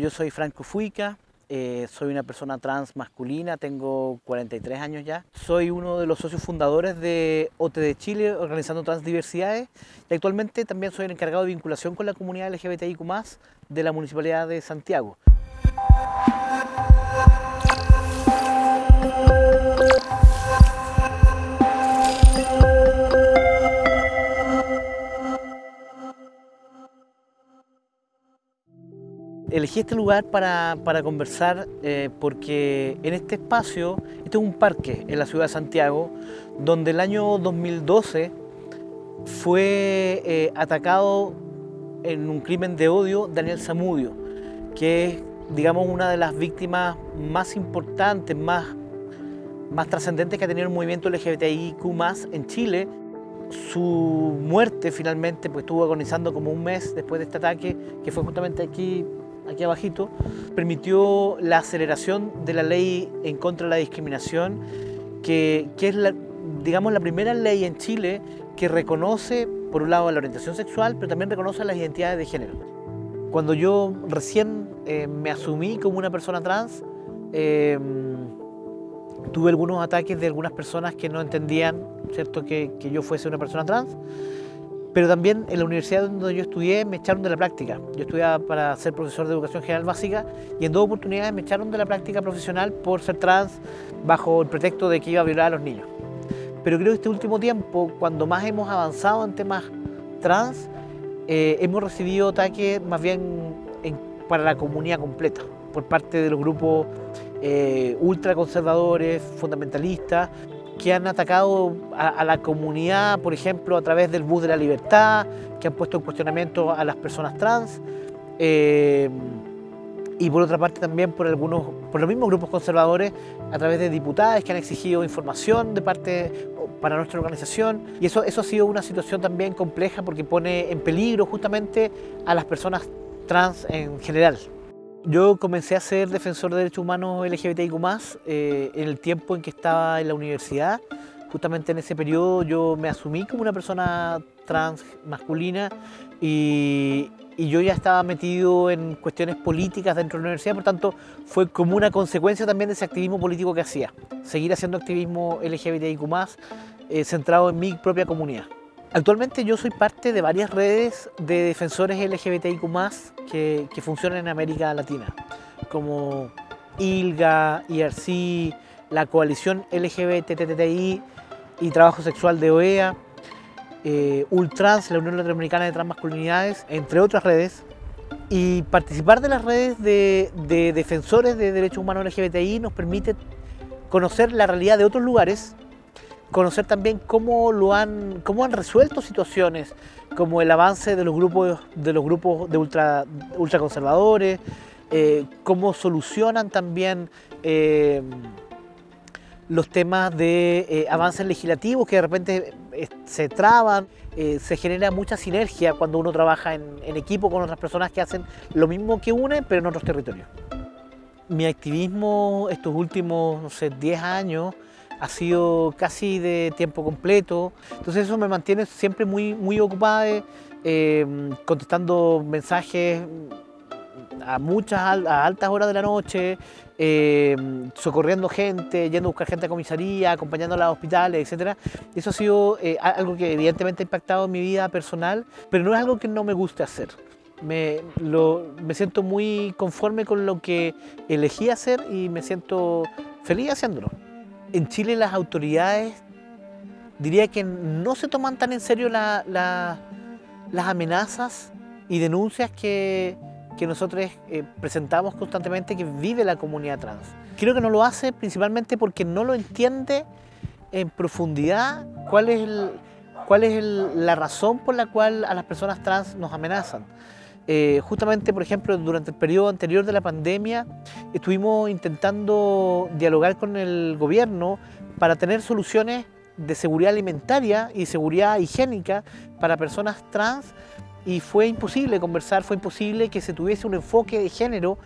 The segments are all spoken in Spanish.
Yo soy Franco Fuica, soy una persona trans masculina, tengo 43 años ya. Soy uno de los socios fundadores de OTD Chile, organizando transdiversidades, y actualmente también soy el encargado de vinculación con la comunidad LGBTIQ+ de la Municipalidad de Santiago. Elegí este lugar para conversar porque en este espacio, este es un parque en la ciudad de Santiago, donde el año 2012 fue atacado en un crimen de odio Daniel Zamudio, que es, digamos, una de las víctimas más importantes, más trascendentes que ha tenido el movimiento LGBTIQ+ en Chile. Su muerte finalmente pues, estuvo agonizando como un mes después de este ataque, que fue justamente aquí abajito, permitió la aceleración de la ley en contra de la discriminación, que es digamos, la primera ley en Chile que reconoce, por un lado, la orientación sexual, pero también reconoce las identidades de género. Cuando yo recién me asumí como una persona trans, tuve algunos ataques de algunas personas que no entendían, ¿cierto?, que yo fuese una persona trans. Pero también en la universidad donde yo estudié me echaron de la práctica. Yo estudiaba para ser profesor de Educación General Básica y en dos oportunidades me echaron de la práctica profesional por ser trans bajo el pretexto de que iba a violar a los niños. Pero creo que este último tiempo, cuando más hemos avanzado en temas trans, hemos recibido ataques más bien para la comunidad completa, por parte de los grupos ultraconservadores, fundamentalistas, que han atacado a la comunidad, por ejemplo, a través del bus de la libertad, que han puesto en cuestionamiento a las personas trans, y por otra parte también por los mismos grupos conservadores, a través de diputadas que han exigido información de parte para nuestra organización. Y eso ha sido una situación también compleja porque pone en peligro justamente a las personas trans en general. Yo comencé a ser defensor de derechos humanos LGBTIQ+, en el tiempo en que estaba en la universidad. Justamente en ese periodo yo me asumí como una persona trans masculina y yo ya estaba metido en cuestiones políticas dentro de la universidad, por tanto fue como una consecuencia también de ese activismo político que hacía. Seguir haciendo activismo LGBTIQ+, centrado en mi propia comunidad. Actualmente yo soy parte de varias redes de defensores LGBTIQ+, que funcionan en América Latina, como ILGA, IRC, la coalición LGBTTTI y trabajo sexual de OEA, ULTRANS, la Unión Latinoamericana de Transmasculinidades, entre otras redes. Y participar de las redes de defensores de derechos humanos LGBTI nos permite conocer la realidad de otros lugares, conocer también cómo han resuelto situaciones como el avance de los grupos de ultraconservadores, cómo solucionan también los temas de avances legislativos que de repente se traban. Se genera mucha sinergia cuando uno trabaja en equipo con otras personas que hacen lo mismo que uno, pero en otros territorios. Mi activismo estos últimos, no sé, 10 años ha sido casi de tiempo completo, entonces eso me mantiene siempre muy ocupada, contestando mensajes a altas horas de la noche, socorriendo gente, yendo a buscar gente a comisaría, acompañándola a hospitales, etc. Eso ha sido algo que evidentemente ha impactado en mi vida personal, pero no es algo que no me guste hacer. Me siento muy conforme con lo que elegí hacer y me siento feliz haciéndolo. En Chile las autoridades, diría que no se toman tan en serio las amenazas y denuncias que nosotros presentamos constantemente, que vive la comunidad trans. Creo que no lo hace principalmente porque no lo entiende en profundidad cuál es la razón por la cual a las personas trans nos amenazan. Justamente, por ejemplo, durante el periodo anterior de la pandemia estuvimos intentando dialogar con el gobierno para tener soluciones de seguridad alimentaria y seguridad higiénica para personas trans y fue imposible conversar, fue imposible que se tuviese un enfoque de género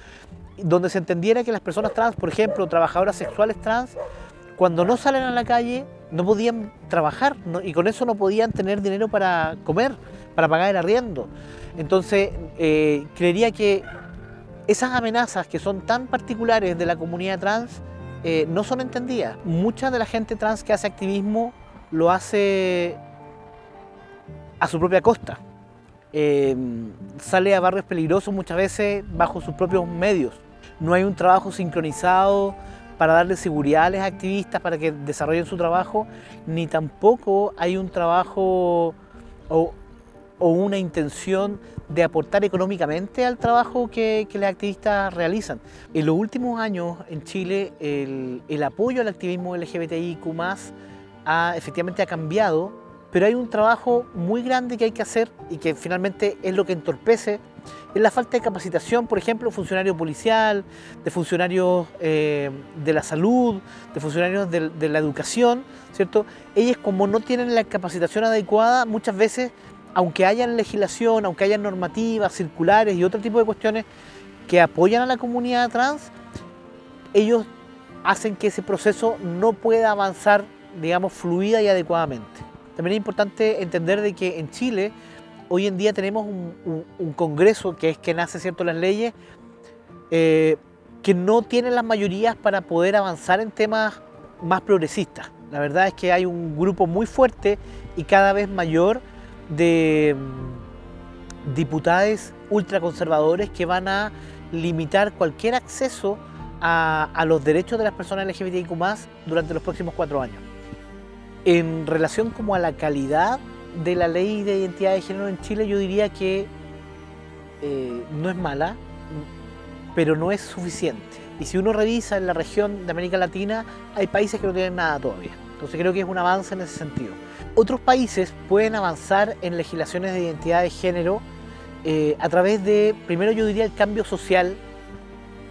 donde se entendiera que las personas trans, por ejemplo, trabajadoras sexuales trans, cuando no salen a la calle no podían trabajar y con eso no podían tener dinero para comer, para pagar el arriendo. Entonces, creería que Esas amenazas que son tan particulares de la comunidad trans no son entendidas. Mucha de la gente trans que hace activismo lo hace a su propia costa. Sale a barrios peligrosos muchas veces bajo sus propios medios. No hay un trabajo sincronizado para darle seguridad a los activistas para que desarrollen su trabajo, ni tampoco hay un trabajo o una intención de aportar económicamente al trabajo que los activistas realizan. En los últimos años en Chile el apoyo al activismo LGBTIQ+ efectivamente ha cambiado, pero hay un trabajo muy grande que hay que hacer y que finalmente es lo que entorpece, es la falta de capacitación, por ejemplo, de funcionario policial, de funcionarios de la salud, de funcionarios de la educación, ¿cierto? Ellos, como no tienen la capacitación adecuada, muchas veces, aunque hayan legislación, aunque hayan normativas, circulares y otro tipo de cuestiones que apoyan a la comunidad trans, ellos hacen que ese proceso no pueda avanzar, digamos, fluida y adecuadamente. También es importante entender de que en Chile hoy en día tenemos un Congreso, que es quien hace, ¿cierto?, las leyes, que no tiene las mayorías para poder avanzar en temas más progresistas. La verdad es que hay un grupo muy fuerte y cada vez mayor de diputados ultraconservadores que van a limitar cualquier acceso a los derechos de las personas LGBTIQ+ durante los próximos 4 años. En relación como a la calidad de la ley de identidad de género en Chile, yo diría que no es mala, pero no es suficiente. Y si uno revisa en la región de América Latina, hay países que no tienen nada todavía. Entonces creo que es un avance en ese sentido. Otros países pueden avanzar en legislaciones de identidad de género a través de, primero yo diría, el cambio social,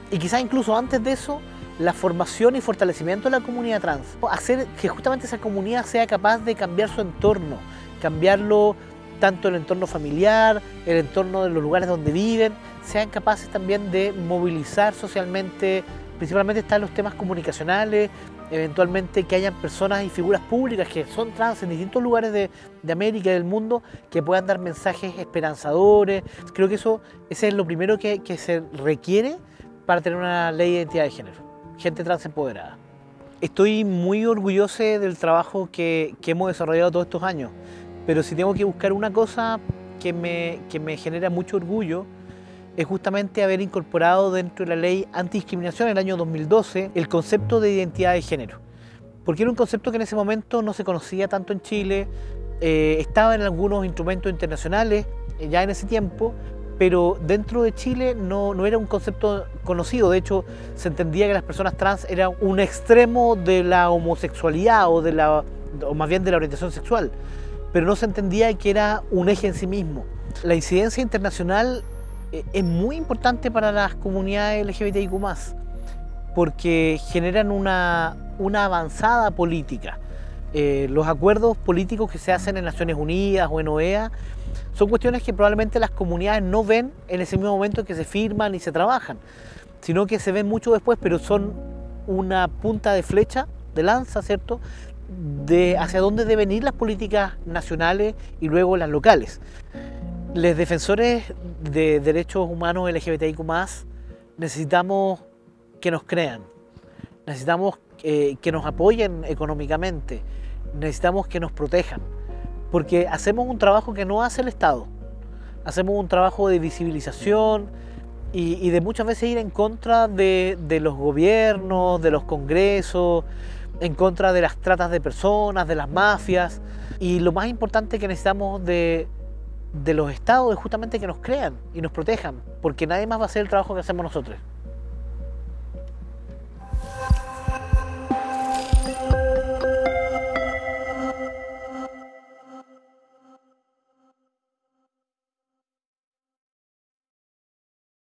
y quizás incluso antes de eso, la formación y fortalecimiento de la comunidad trans. Hacer que justamente esa comunidad sea capaz de cambiar su entorno, cambiarlo, tanto el entorno familiar, el entorno de los lugares donde viven, sean capaces también de movilizar socialmente. Principalmente están los temas comunicacionales, eventualmente que hayan personas y figuras públicas que son trans en distintos lugares de América y del mundo que puedan dar mensajes esperanzadores. Creo que ese es lo primero que se requiere para tener una ley de identidad de género. Gente trans empoderada. Estoy muy orgulloso del trabajo que hemos desarrollado todos estos años, pero si tengo que buscar una cosa que me genera mucho orgullo, es justamente haber incorporado dentro de la ley antidiscriminación en el año 2012 el concepto de identidad de género, porque era un concepto que en ese momento no se conocía tanto en Chile, estaba en algunos instrumentos internacionales ya en ese tiempo, pero dentro de Chile no era un concepto conocido. De hecho, se entendía que las personas trans eran un extremo de la homosexualidad o más bien de la orientación sexual, pero no se entendía que era un eje en sí mismo. La incidencia internacional es muy importante para las comunidades LGBTIQ+, porque generan una avanzada política. Los acuerdos políticos que se hacen en Naciones Unidas o en OEA son cuestiones que probablemente las comunidades no ven en ese mismo momento que se firman y se trabajan, sino que se ven mucho después, pero son una punta de flecha, de lanza, ¿cierto?, de hacia dónde deben ir las políticas nacionales y luego las locales. Los defensores de derechos humanos LGBTIQ+, necesitamos que nos crean, necesitamos que nos apoyen económicamente, necesitamos que nos protejan, porque hacemos un trabajo que no hace el Estado, hacemos un trabajo de visibilización y de muchas veces ir en contra de los gobiernos, de los congresos, en contra de las tratas de personas, de las mafias, y lo más importante que necesitamos de los Estados es justamente que nos crean y nos protejan, porque nadie más va a hacer el trabajo que hacemos nosotros.